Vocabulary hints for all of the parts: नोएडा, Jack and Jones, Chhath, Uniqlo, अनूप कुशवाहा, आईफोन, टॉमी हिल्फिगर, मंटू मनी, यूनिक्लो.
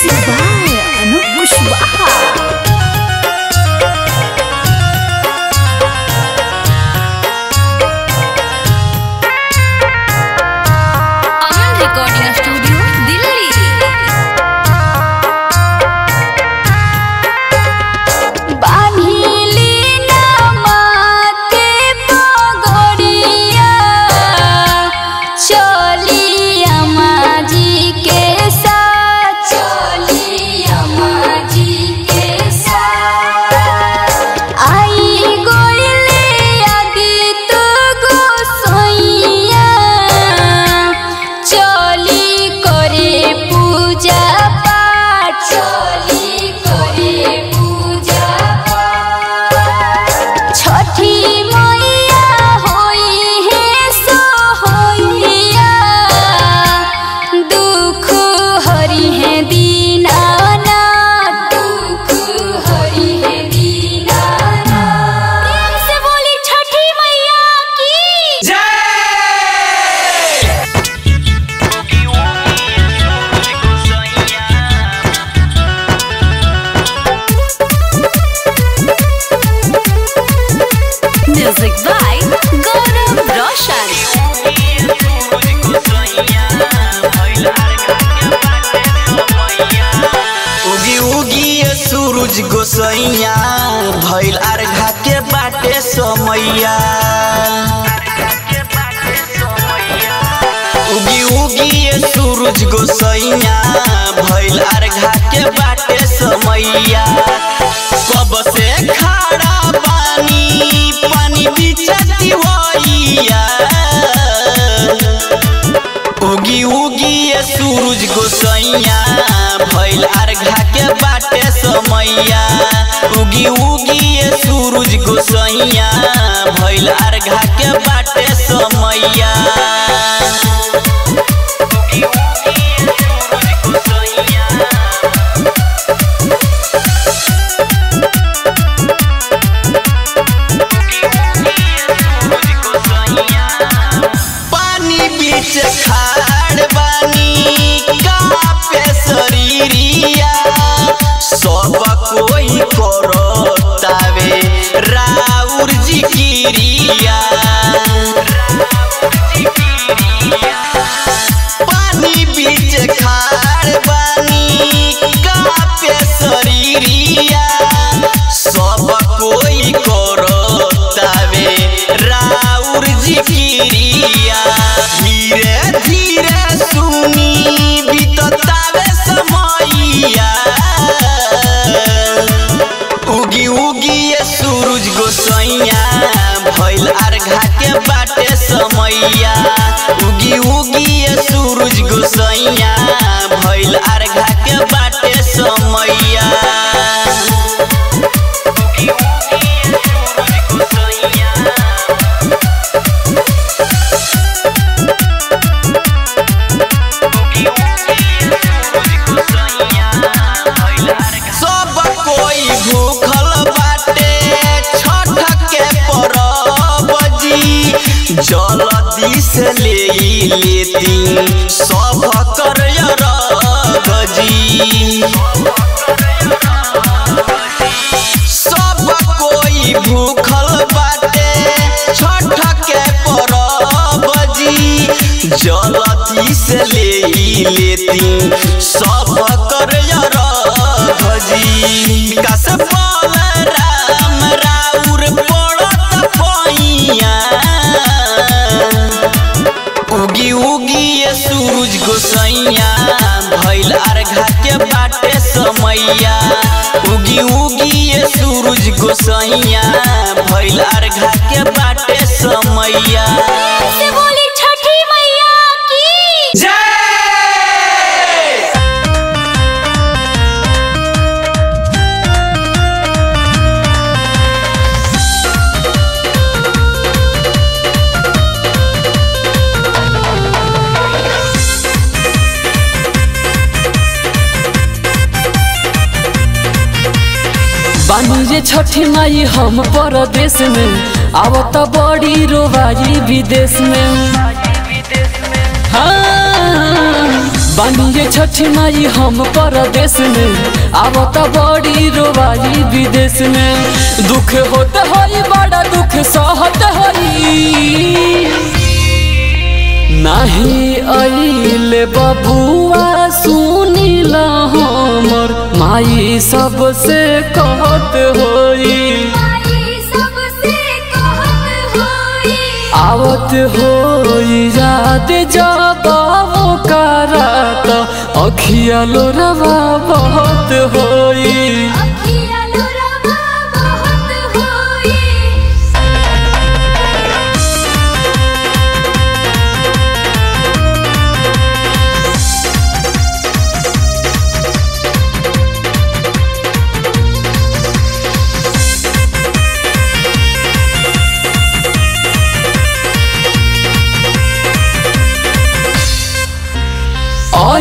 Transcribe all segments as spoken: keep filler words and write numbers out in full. शिवाय अनुपुष्पा। गोसैया भइल अर्घा के बाटे समैया, उगी उगी ये सूरज गोसैया भइल अर्घा के बाटे समैया। कब से खड़ा पानी पानी बिचती होइया, उगी उगी ये सूरज गोसैया भइल अर्घा के बाटे समैया। उगी उगी ये सूरज गोसैया भइल अर्घा के बाटे समैया। पानी बीच खार बानी कापे शरीरिया, सब कोई करतावे राउर जिकिरिया। धीरे धीरे सुनी बीततावे समैया, उगी उगी ये सूरज गोसैया भइल अर्घा के बाटे समैया। उगी उगी ये सूरज गोसैया भइल अर्घा के बाटे समैया। जल्दी से ले लेती सब कर गजी, सब कोई भूखल बाटे छठ के परब जी। जल्दी से ले लेती सब कर गजी। कसम राम राउर पड़त पैया, उगी उगी ये सूरज गोसैया भइल अर्घा के बाटे समैया। उगी उगी ये सूरज गोसैया भइल अर्घा के बाटे समैया। बानी जे छठी माई हम परदेश में, आवत बड़ी रोवाई विदेश में। हाँ बानिए छठी माई हम परदेश में, आवता बड़ी रोवाई विदेश में। दुख होत होई बड़ा दुख सहत होई, नाही आइले बबुआ सुनिला हमर माई सबसे कहत होई। आवत होई याद जब अखिया लोरवा बहुत होई।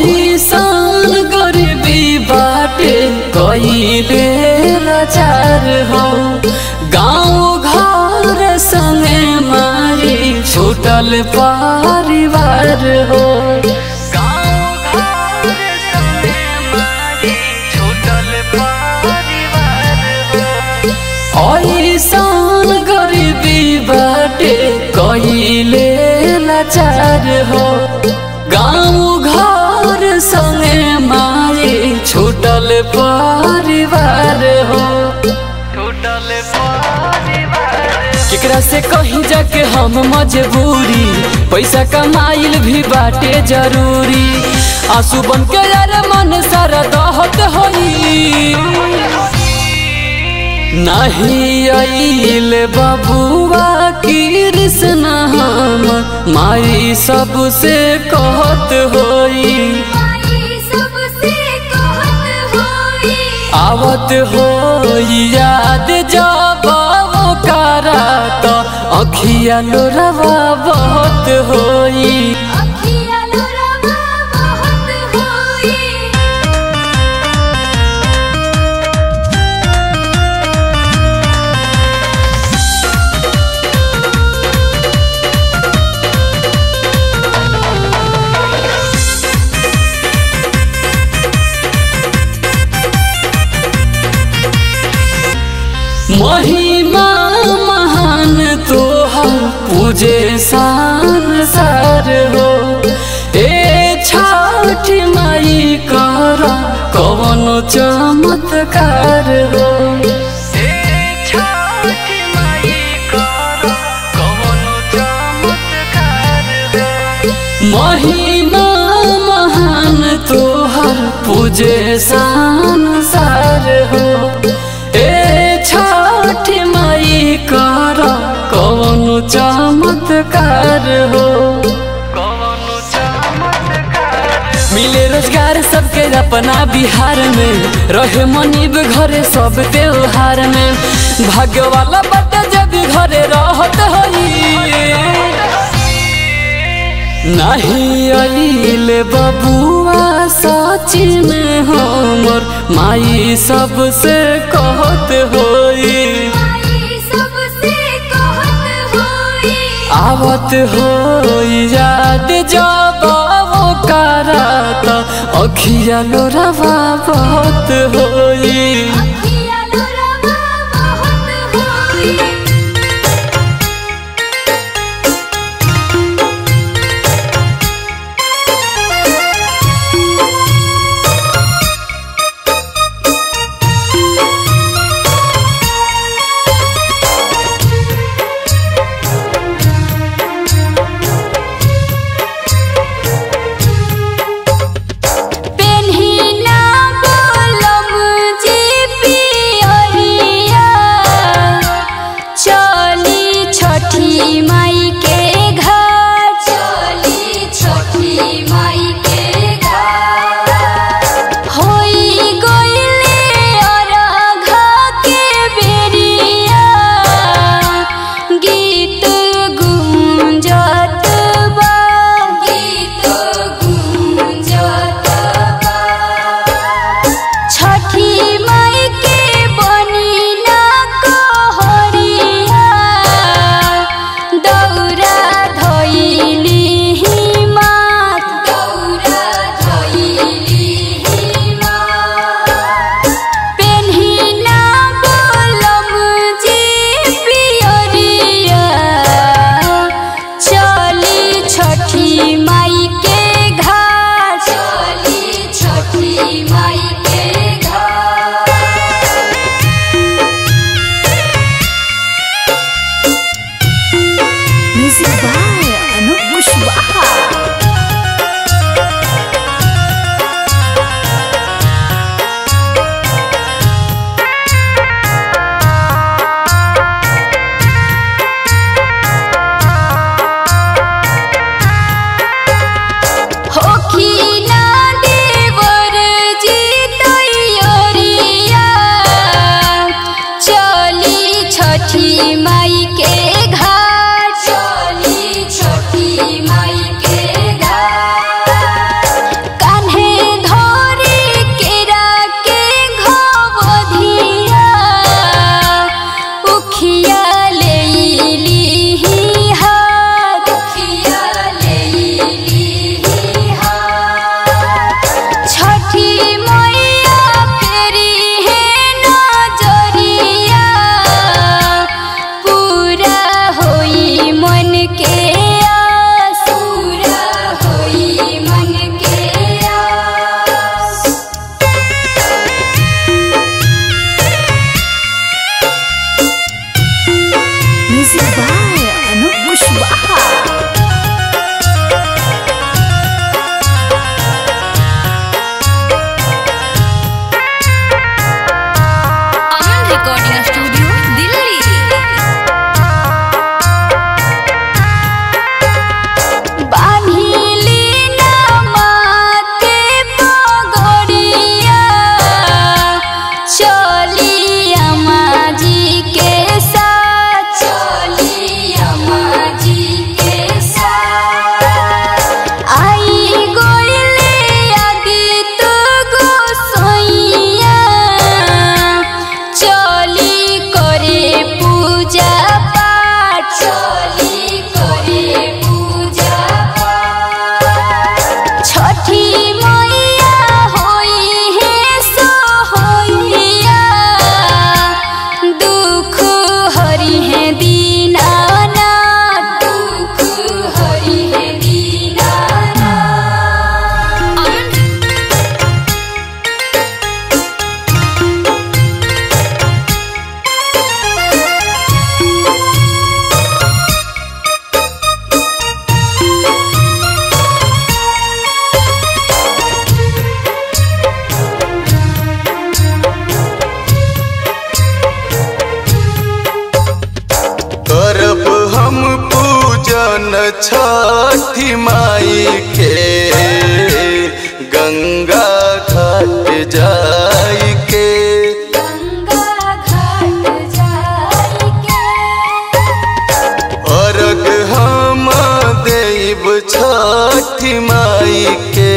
ऐसन गरीबी बाटे कईले लाचार हो, गाँव घर संगे मारी छूटल परिवार हो। गाँव घर संगे मारी छूटल परिवार हो, ऐसन गरीबी बाटे कईले लाचार हो, गाँव घर संगे माई छूटल परिवार हो। केकरा से कहीं जाके हम मजबूरी, पैसा कमाइल भी बाटे जरूरी। आंसू बन के यार मन सारा दहत होई, नहीं आइल बबुआ कृष्णा हम माई सबसे कहत होई। आवत होई याद जब कारा तो अखिया लोरवा बहुत होई। महिमा महान तोहर पूजे संसार हो, ए छठी माई कर कौन चमत्कार हो। ए छठी माई कर कौन चमत्कार हो, महिमा महान तोहर पूजे संसार हो, कौन चमत्कार हो। मिले रोजगार सबके अपना बिहार में, रहे मनीब घरे सब त्योहार में। भाग्य वाला बता जब घरे रहत होई, नहीं आइल बबुआ सची में हमर माई सबसे कहत होई। आवत होई याद जब कारा तो अखिया लोरवा बहुत होई। P। छठी माई के गंगा घाट जाई के गंगा घाट जाई के अर्घ हम देव छठी माई के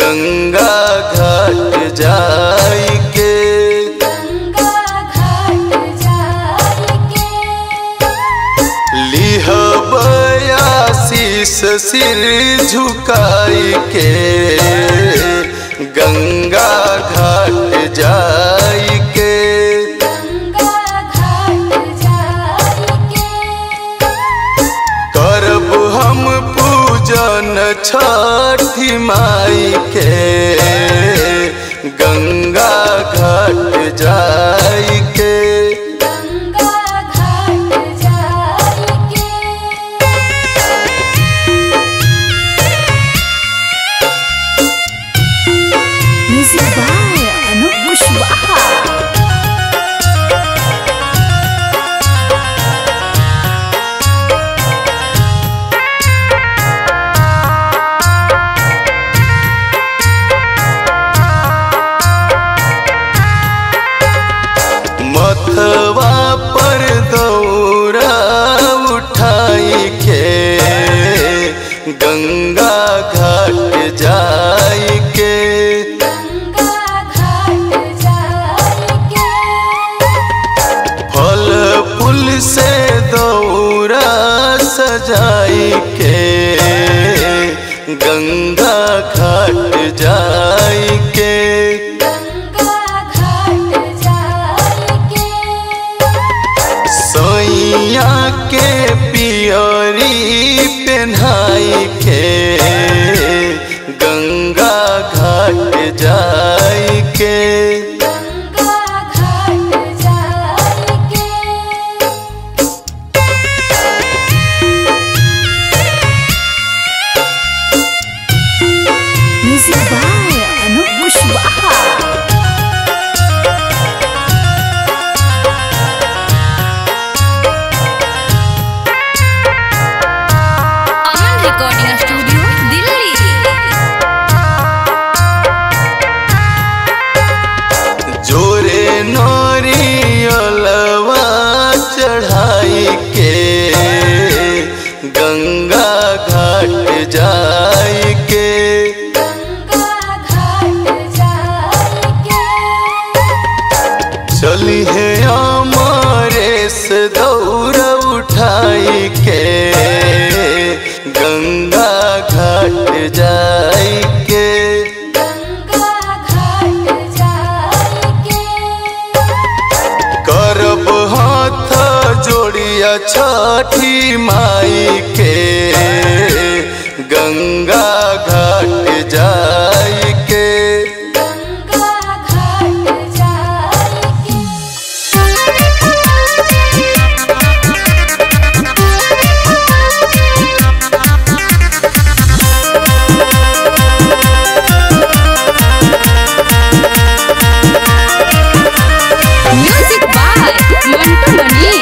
गंगा घाट जाई के सिर झुकाई के गंगा घाट जाई के गंगा घाट जाई के करब हम पूजन छठी माई के गंगा घाट जाई के मथवा पर दौरा उठाई के गंगा घाट जाई के गंगा घाट जाई के फल फूल से दौरा सजाई के गंगा घाट जाई के के पियरी पहनाई के गंगा घाट जाई के गंगा घाट जाई के म्यूजिक बाय अनूप कुशवाहा। गंगा घाट जाई के गंगा घाट जाई के चली है हमारे से दौड़ उठाई के गंगा घाट जाई के गंगा घाट जाई के करब हाथ जोड़िया छठी माई के गंगा घाट जाई के गंगा घाट जाई के। Music by मंटू मनी।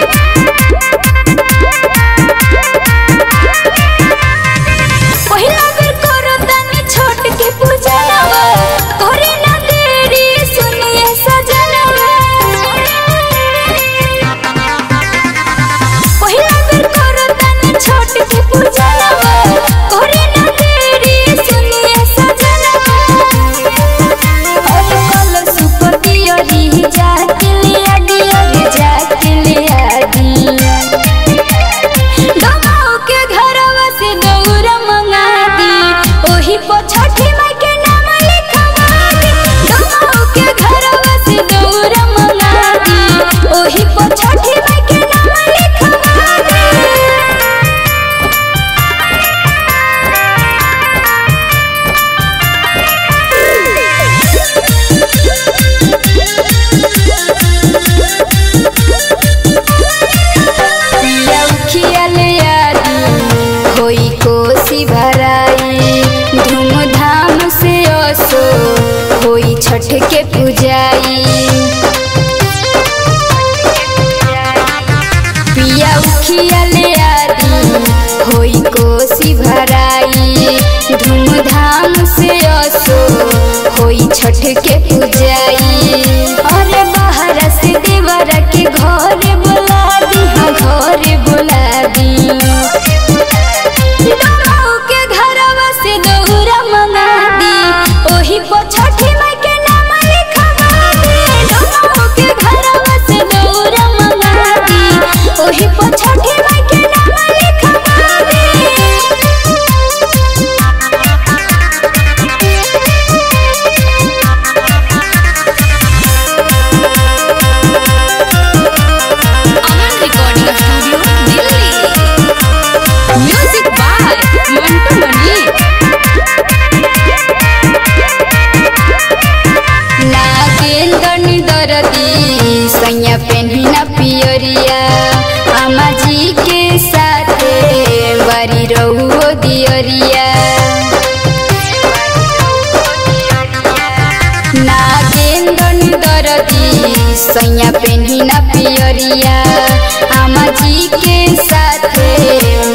होई छठ के पूजाई। अरे बाहर से देवर के घरे बुला दी, घरे बुला दी के घरवा से नौरा मंगा दी। ओही पो छठी माई के नाम लिखवा दी, के घरवा से नौरा मंगा दी। ओही पो छठी माई के नाम लिखवा दी। सैया पेन्हिना पियरिया अम्मा जी के साथे बारी रहुओ दियरिया। नागेंदन दरदी सैया पेन्हिना पियरिया अम्मा जी के साथे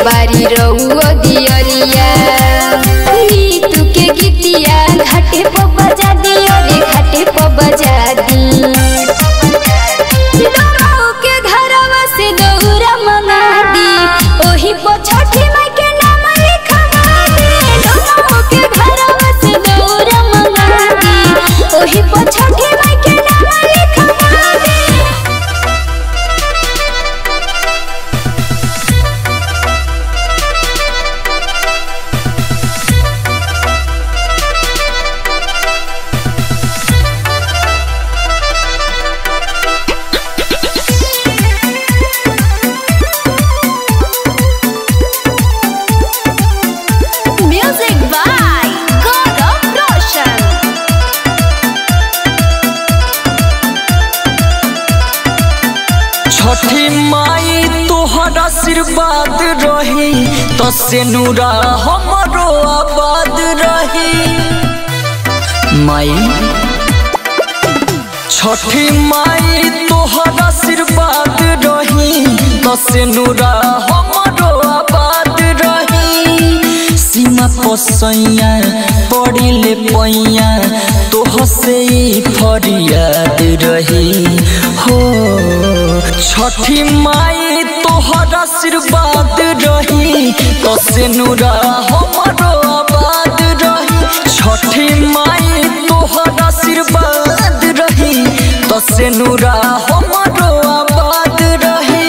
बारी रहुओ दियरिया। नीतू के गीतिया घाटे पर बजा दियो रे, घाटे पर बजा दी। से नूरा हमारो आबाद रही माई, छठी माई तोहर आशीर्वाद रही। तसे नूरा हमारो आबाद रही। सीमा पसैया पड़िले पैया तोह से फरियाद रही हो। छठी माई तोहर आशीर्वाद रही, तसे नूरा हमारो आबाद रही। छठी माई तोहर आशीर्वाद रही, तसे नूरा हमारो आबाद रही।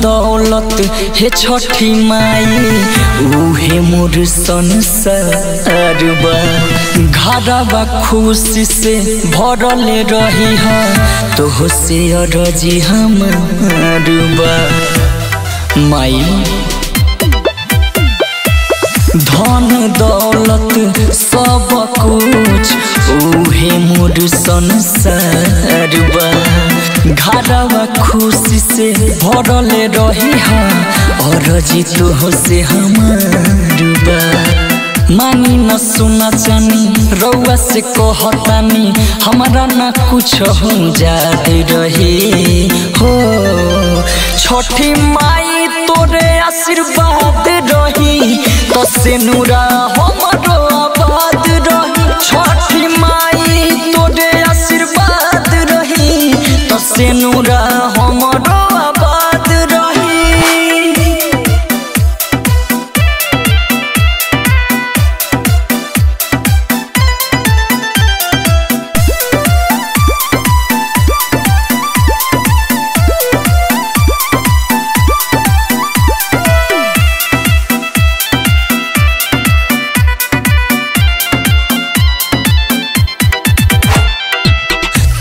दौलत हे छठी माई उहे मोर संसार बा। घरवा खुशी से भरले रही हा, तोह से अरजी हमार बा माई। धन दौलत सब कुछ उहे मोर संसार बा। घरवा खुशी से भरले रही हा, अरजी तोह से हमार बा। मानी न सुना चानी रउआ से कहतानी, हमारा ना कुछ हो जात रही हो। छठी माई तोरे आशीर्वाद रही, तसे नूरा हमारो आबाद रही। छठी माई तोरे आशीर्वाद रही, तसे नूरा हमारो आबाद रही।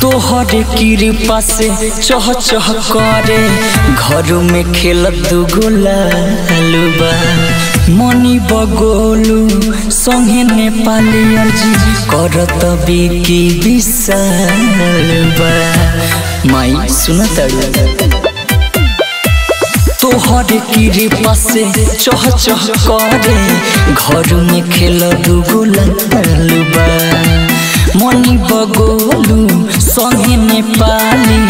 तोहर कृपा से चह चह करे घर में खेलत गोलालुबा। मनी बगोलू संगे नेपाली करत बिकी विशालबा। माई सुनत तोहर कृपा से चह चह करे घर में खेल दुगो ललू बा मनी बगोलू संगे नेपाली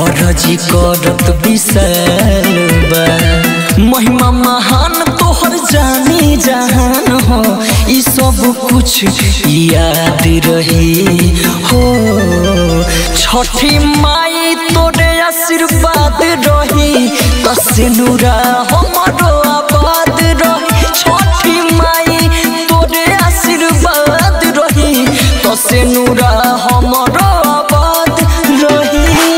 और जी करत विशाल बा महिमा महान तोहर जानी जहान हो ई सब कुछ याद रही हो छठी माई तोरे आशीर्वाद रही तसेनुरा हमरो आबाद रही छठी माई तोरे आशीर्वाद रही तसेनुरा हमरो आबाद रही।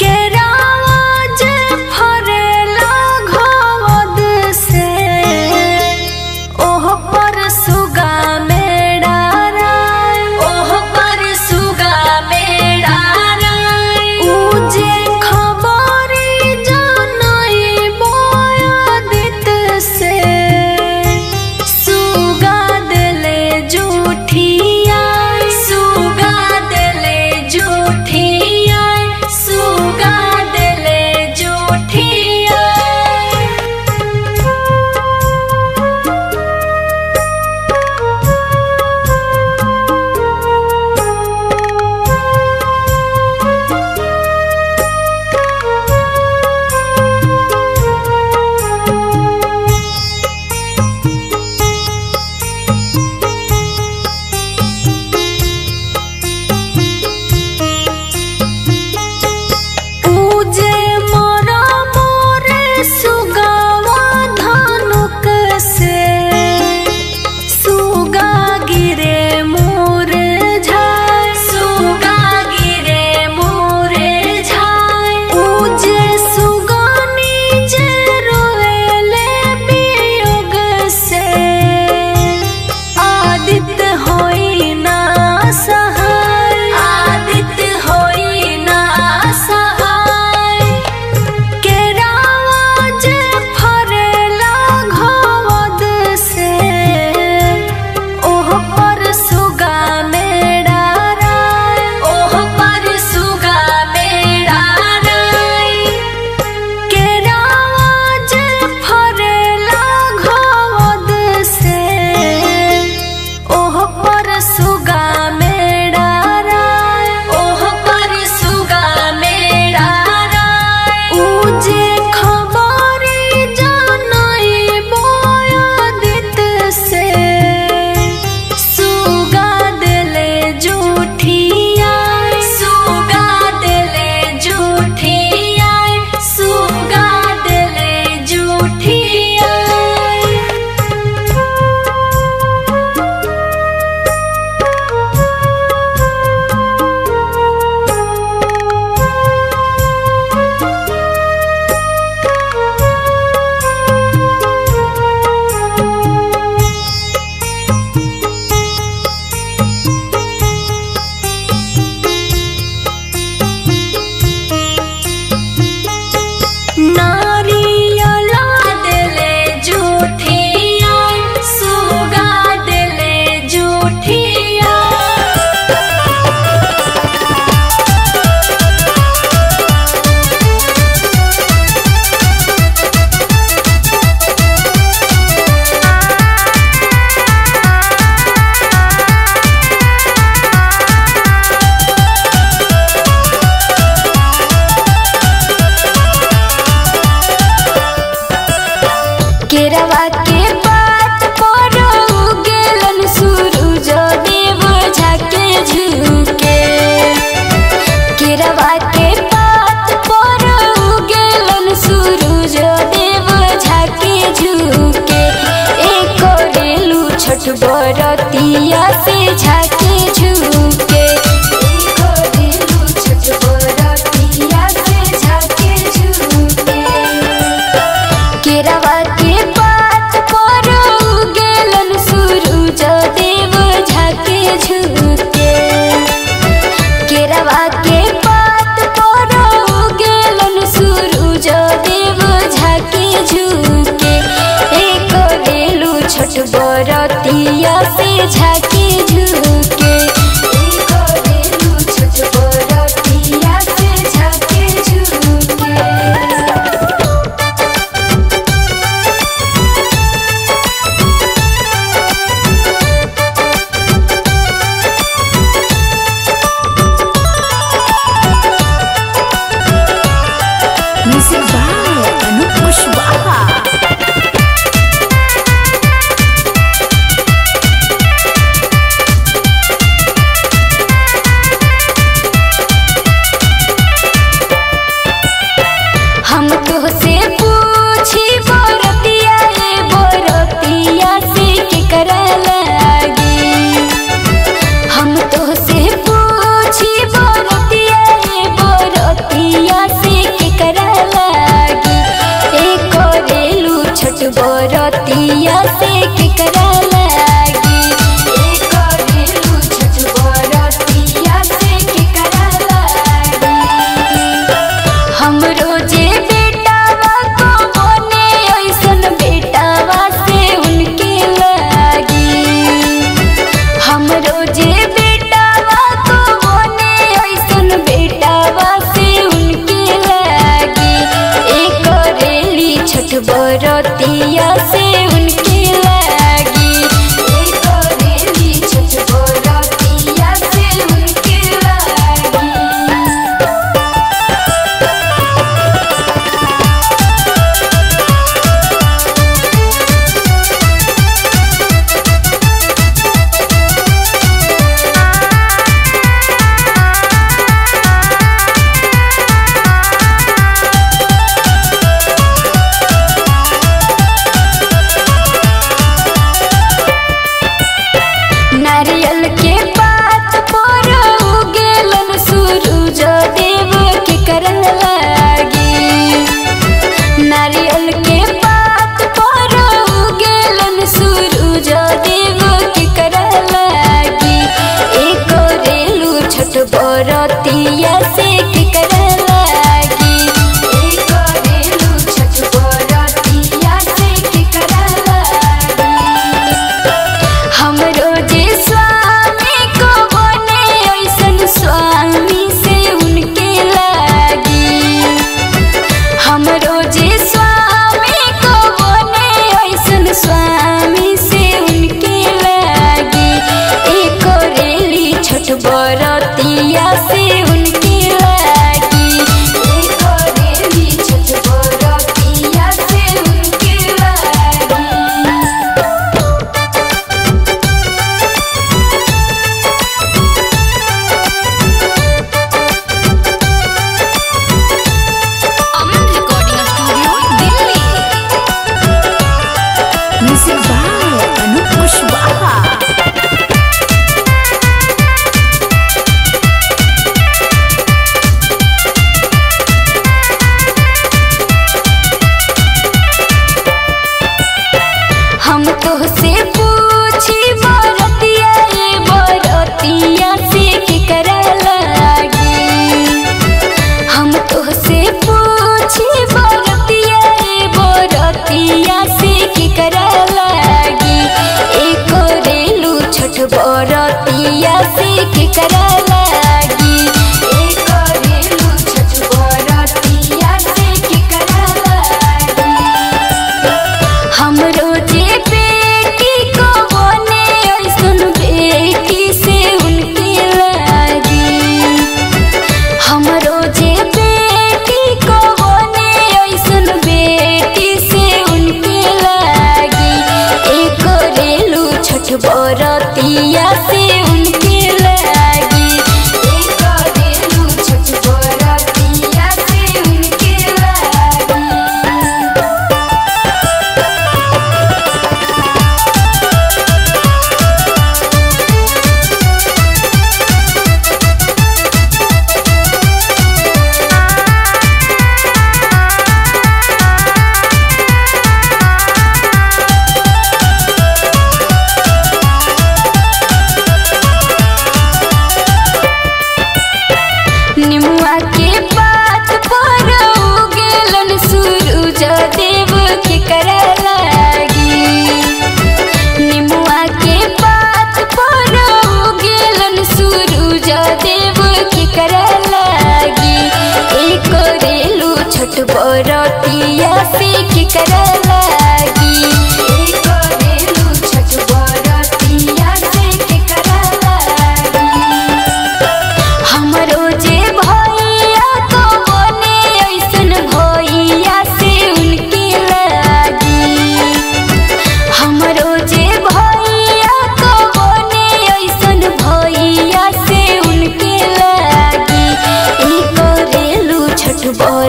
केरावा जे फरेला घोवद से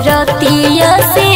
रतिया से।